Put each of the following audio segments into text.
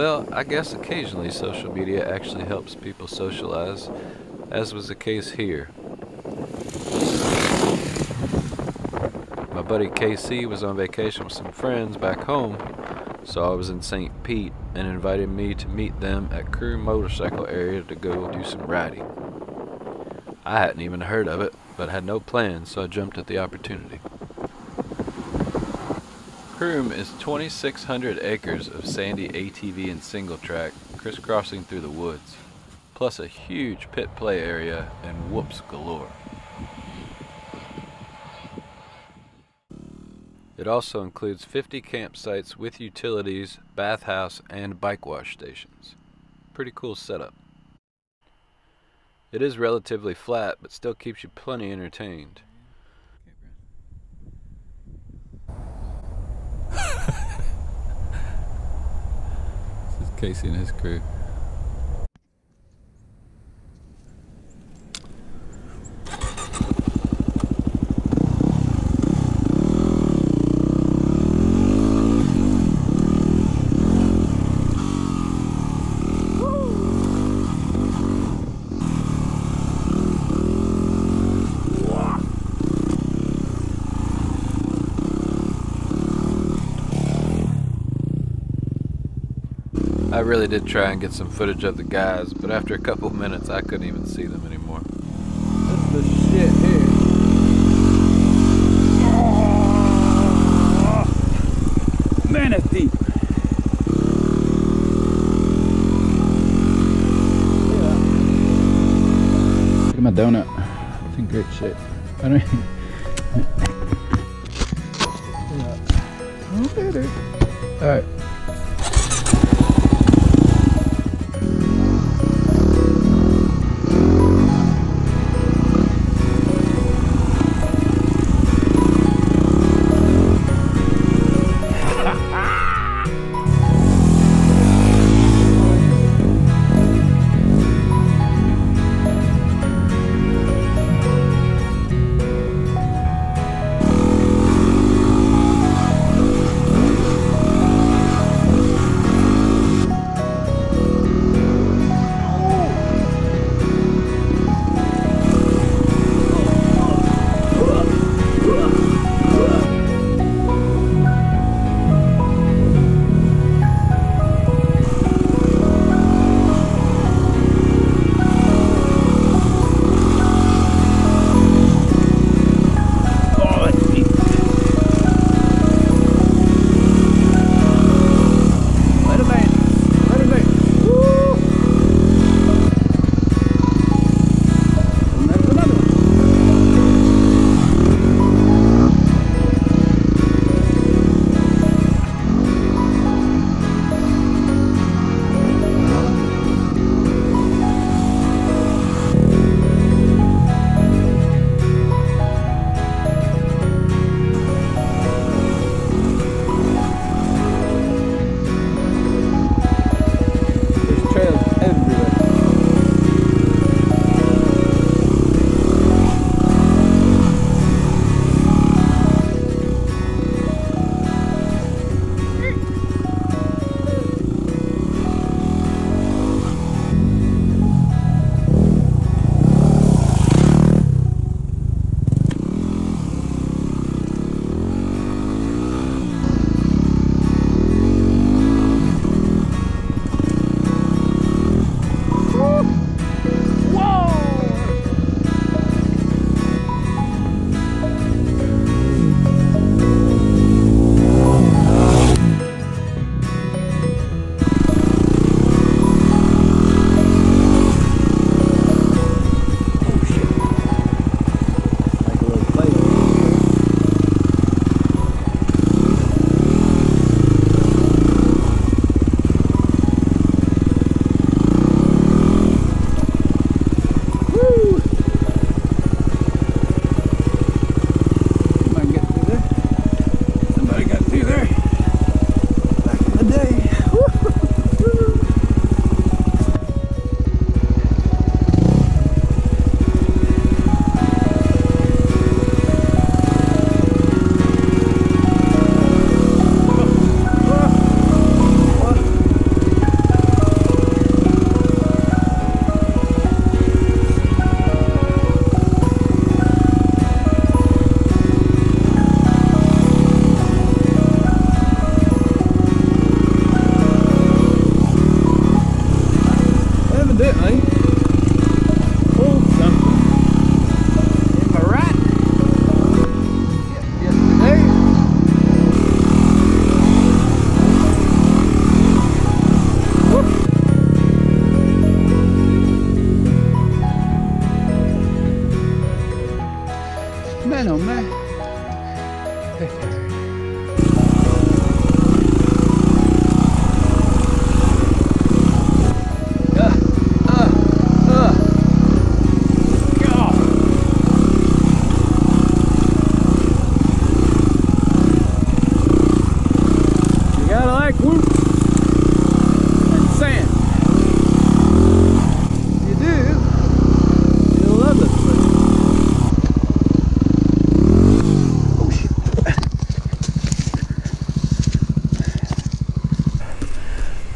Well, I guess occasionally social media actually helps people socialize, as was the case here. My buddy KC was on vacation with some friends back home, so I was in St. Pete and invited me to meet them at Croom Motorcycle Area to go do some riding. I hadn't even heard of it, but had no plans, so I jumped at the opportunity. Croom is 2,600 acres of sandy ATV and single track, crisscrossing through the woods, plus a huge pit play area and whoops galore. It also includes 50 campsites with utilities, bathhouse, and bike wash stations. Pretty cool setup. It is relatively flat, but still keeps you plenty entertained. Casey and his crew. I really did try and get some footage of the guys, but after a couple minutes I couldn't even see them anymore. That's the shit here. Oh, Manatee! Yeah. Look at my donut. It's in great shape. I don't even... yeah. Alright. around it, eh? Awesome. Alright. Yes, we do. Whoop. Man, oh man.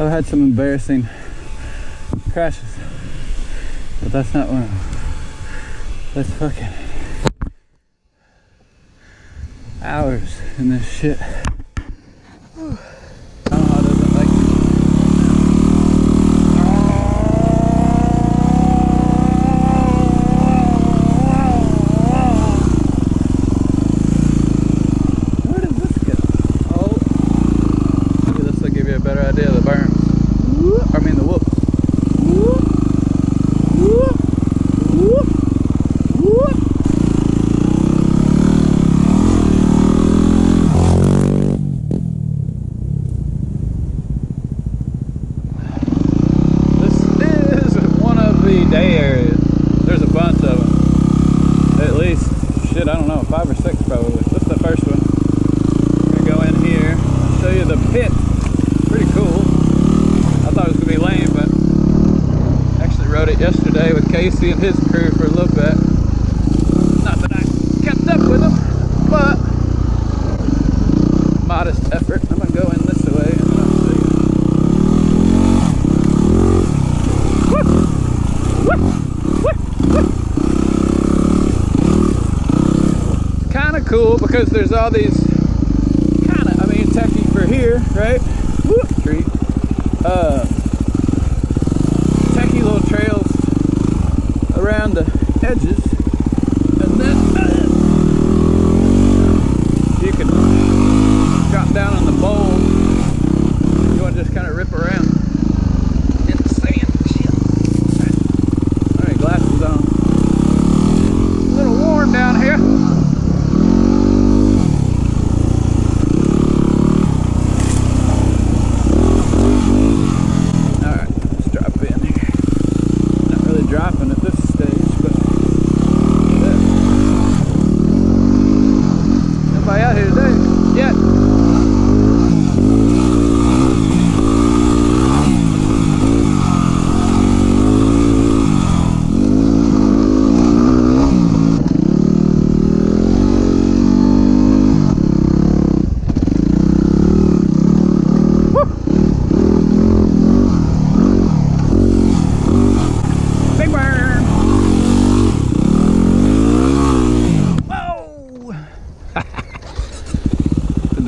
I've had some embarrassing crashes, but that's not one of them. That's fucking hours in this shit. Whew. Omaha doesn't like me. Where does this go? Oh, this will give you a better idea of the burn. I mean the whoop. Whoop. Whoop. Whoop. Whoop. This is one of the day areas. There's a bunch of them. At least, shit, I don't know, 5 or 6 probably. This is the first one. I'm gonna go in here. I'll show you the pit. Pretty cool. I thought it was going to be lame, but I actually rode it yesterday with KC and his crew for a little bit. Not that I kept up with them, but modest effort. I'm going to go in this way and I'll see you. Whoop! Whoop! Whoop! Whoop! It's kind of cool because there's all these kind of, I mean, techie for here, right? Whoop! Treat. Techie little trails around the edges, and then you can drop down on the bowl. You want to just kind of rip around in the sand. Shit. Alright, glasses on. A little warm down here.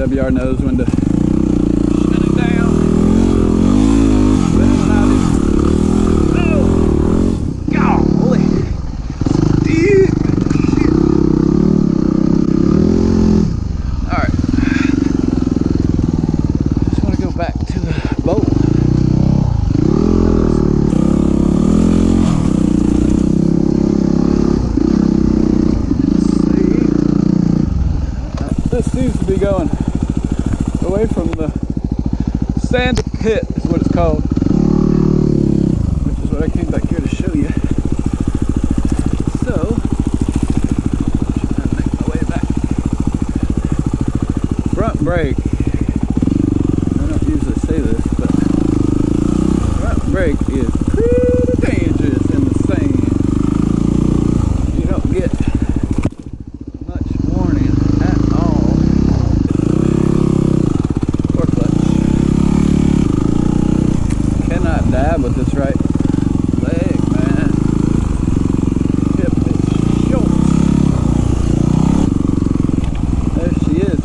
WR knows when to shut it down. Oh, golly. Dude. All right. I just want to go back to the boat. Let's see. This seems to be going away from the sand pit, is what it's called, which is what I came back here to show you. So, should I make my way back? Front brake. I don't usually say this, but front brake is pretty dangerous in the sand. You don't get with this right leg, man. Hip is short. There she is.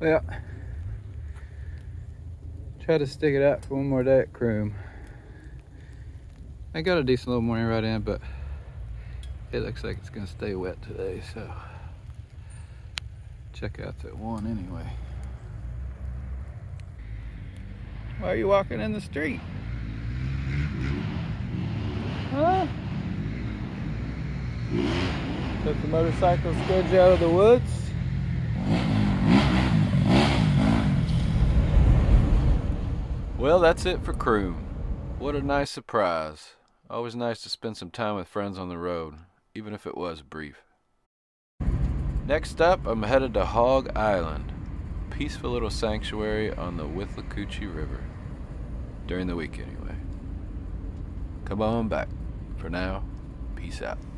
Well, try to stick it out for one more day at Croom. I got a decent little morning ride in, but it looks like it's gonna stay wet today, so check out that one anyway. Why are you walking in the street? Huh? Took the motorcycle scourge out of the woods. Well, that's it for Croom. What a nice surprise. Always nice to spend some time with friends on the road, even if it was brief. Next up, I'm headed to Hog Island, a peaceful little sanctuary on the Withlacoochee River. During the week anyway. Come on back. For now, peace out.